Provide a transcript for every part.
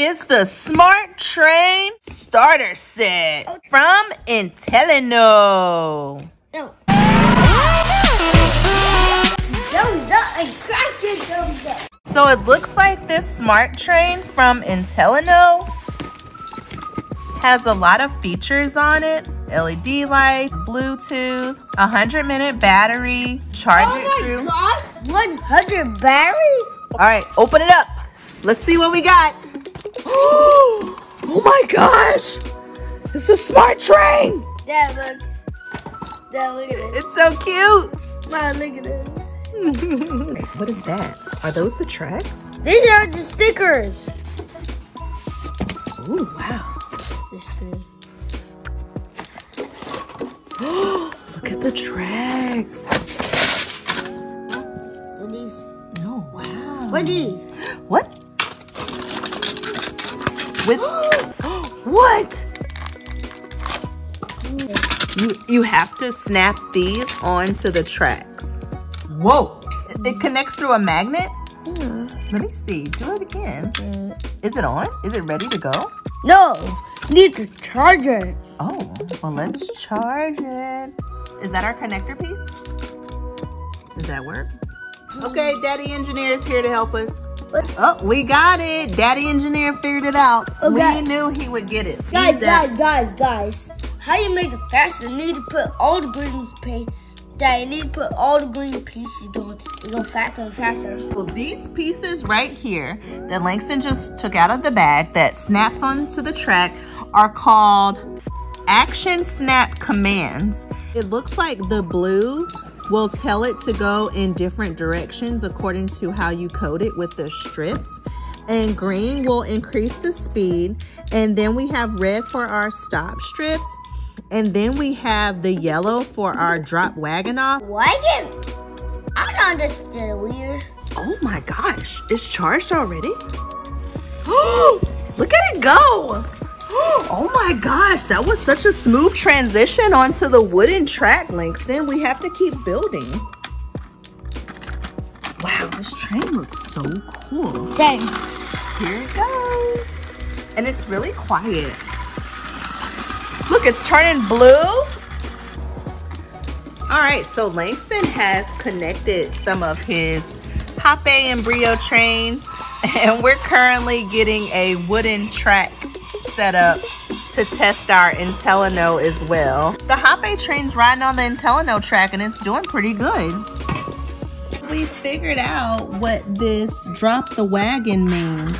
is the Smart Train Starter Set from Intelino. No. So it looks like this Smart Train from Intelino has a lot of features on it. LED light, Bluetooth, 100-minute battery, charge it through. Oh my gosh, 100 batteries? All right, open it up. Let's see what we got. Oh my gosh, it's a Smart Train. Dad, look. Dad, look at it. It's so cute. Mom, look at it. What is that? Are those the tracks? These are the stickers. Ooh, wow. Look at the tracks. What are these? No, oh, wow. What are these? What? With what? You have to snap these onto the tracks. Whoa! It connects through a magnet. Let me see. Do it again. Is it on? Is it ready to go? No. Need to charge it. Oh, well, let's charge it. Is that our connector piece? Does that work? Okay, Daddy Engineer is here to help us. Oh, we got it. Daddy Engineer figured it out. Okay. We knew he would get it. Guys. How you make it faster? You need to put all the green pieces on. It go faster and faster. Well, these pieces right here that Langston just took out of the bag that snaps onto the track are called action snap commands. It looks like the blue will tell it to go in different directions according to how you code it with the strips. And green will increase the speed. And then we have red for our stop strips. And then we have the yellow for our drop wagon off. Wagon? I don't understand. Weird. Oh my gosh, it's charged already? Look at it go. Oh my gosh, that was such a smooth transition onto the wooden track, Langston. We have to keep building. Wow, this train looks so cool. Thanks. Here it goes. And it's really quiet. Look, it's turning blue. All right, so Langston has connected some of his Hoppe and Brio trains, and we're currently getting a wooden track set up to test our Intelino as well. The Hoppe train's riding on the Intelino track and it's doing pretty good. We figured out what this drop the wagon means.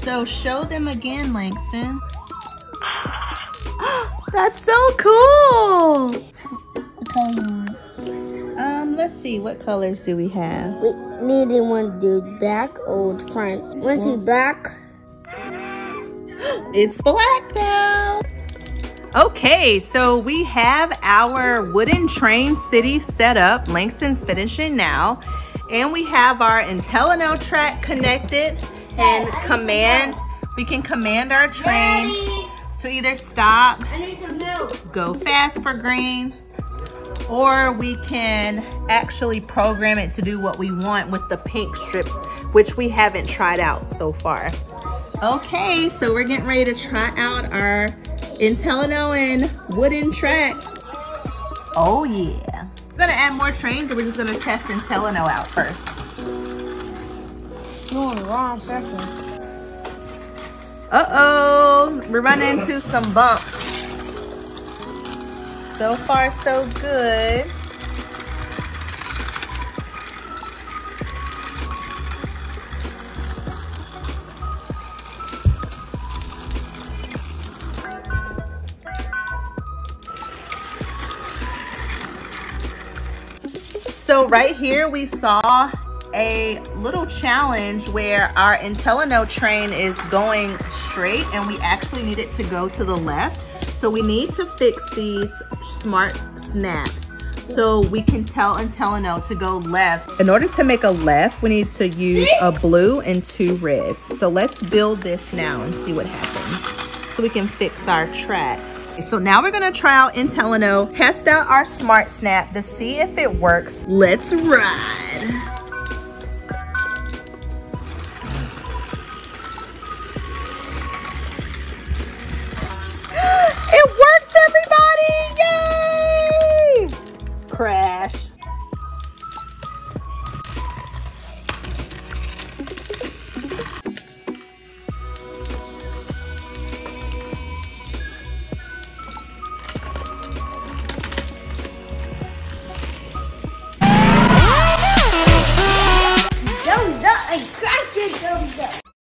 So show them again, Langston. That's so cool. What color? Let's see, what colors do we have? We needed one to do back or front. One to back. It's black now. Okay, so we have our wooden train city set up. Langston's finishing now. And we have our Intelino track connected. And we can command our train to either stop, go fast for green, or we can actually program it to do what we want with the pink strips, which we haven't tried out so far. Okay, so we're getting ready to try out our Intelino and wooden track. Oh yeah. We're gonna add more trains, or we're just gonna test Intelino out first? You're in the wrong section. Uh-oh, we're running into some bumps. So far, so good. So right here we saw a little challenge where our Intelino train is going straight and we actually need it to go to the left. So we need to fix these smart snaps so we can tell Intelino to go left. In order to make a left, we need to use a blue and two reds. So let's build this now and see what happens so we can fix our track. So now we're gonna try out Intelino, test out our smart snap to see if it works. Let's ride.